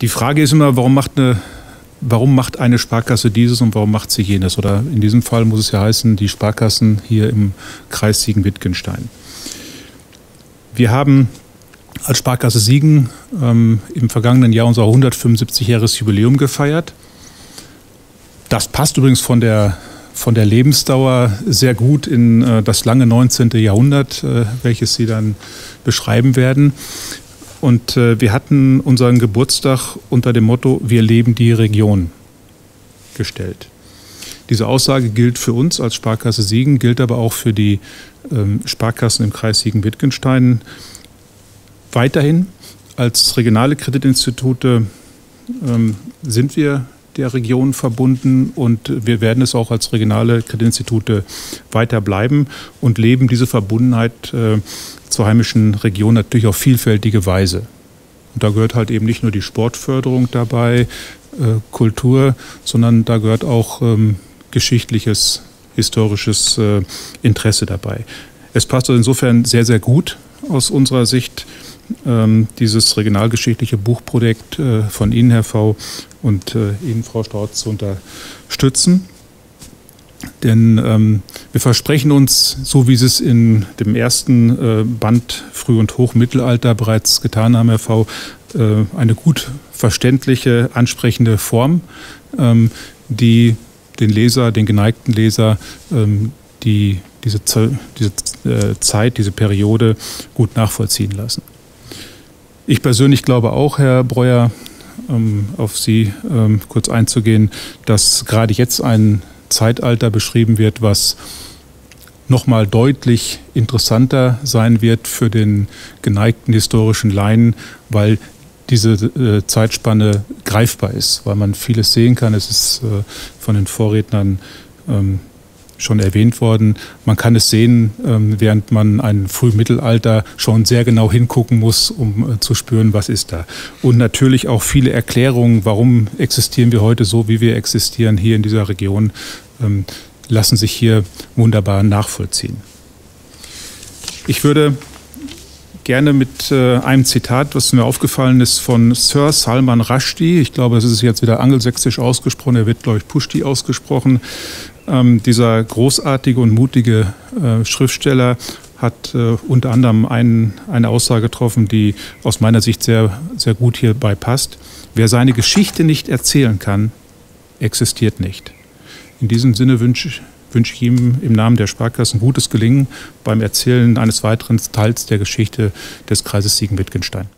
Die Frage ist immer, warum macht eine Sparkasse dieses und warum macht sie jenes? Oder in diesem Fall muss es ja heißen, die Sparkassen hier im Kreis Siegen-Wittgenstein. Wir haben als Sparkasse Siegen im vergangenen Jahr unser 175-jähriges Jubiläum gefeiert. Das passt übrigens von der Lebensdauer sehr gut in das lange 19. Jahrhundert, welches Sie dann beschreiben werden. Und wir hatten unseren Geburtstag unter dem Motto „Wir leben die Region" gestellt. Diese Aussage gilt für uns als Sparkasse Siegen, gilt aber auch für die Sparkassen im Kreis Siegen-Wittgenstein weiterhin. Als regionale Kreditinstitute sind wir der Region verbunden und wir werden es auch als regionale Kreditinstitute weiter bleiben und leben diese Verbundenheit zur heimischen Region natürlich auf vielfältige Weise. Und da gehört halt eben nicht nur die Sportförderung dabei, Kultur, sondern da gehört auch geschichtliches, historisches Interesse dabei. Es passt also insofern sehr, sehr gut aus unserer Sicht, dieses regionalgeschichtliche Buchprojekt von Ihnen, Herr V., und Ihnen, Frau Strautz, zu unterstützen. Denn wir versprechen uns, so wie Sie es in dem ersten Band Früh- und Hochmittelalter bereits getan haben, Herr V., eine gut verständliche, ansprechende Form, die den Leser, den geneigten Leser, diese Periode gut nachvollziehen lassen. Ich persönlich glaube auch, Herr Breuer, auf Sie kurz einzugehen, dass gerade jetzt ein Zeitalter beschrieben wird, was nochmal deutlich interessanter sein wird für den geneigten historischen Laien, weil diese Zeitspanne greifbar ist, weil man vieles sehen kann. Es ist von den Vorrednern schon erwähnt worden. Man kann es sehen, während man ein Frühmittelalter schon sehr genau hingucken muss, um zu spüren, was ist da. Und natürlich auch viele Erklärungen, warum existieren wir heute so, wie wir existieren hier in dieser Region, lassen sich hier wunderbar nachvollziehen. Ich würde gerne mit einem Zitat, was mir aufgefallen ist, von Sir Salman Rushdie, ich glaube, das ist jetzt wieder angelsächsisch ausgesprochen, er wird, glaube ich, Pushti ausgesprochen. Dieser großartige und mutige Schriftsteller hat unter anderem eine Aussage getroffen, die aus meiner Sicht sehr, sehr gut hierbei passt. Wer seine Geschichte nicht erzählen kann, existiert nicht. In diesem Sinne wünsche ich ihm im Namen der Sparkassen gutes Gelingen beim Erzählen eines weiteren Teils der Geschichte des Kreises Siegen-Wittgenstein.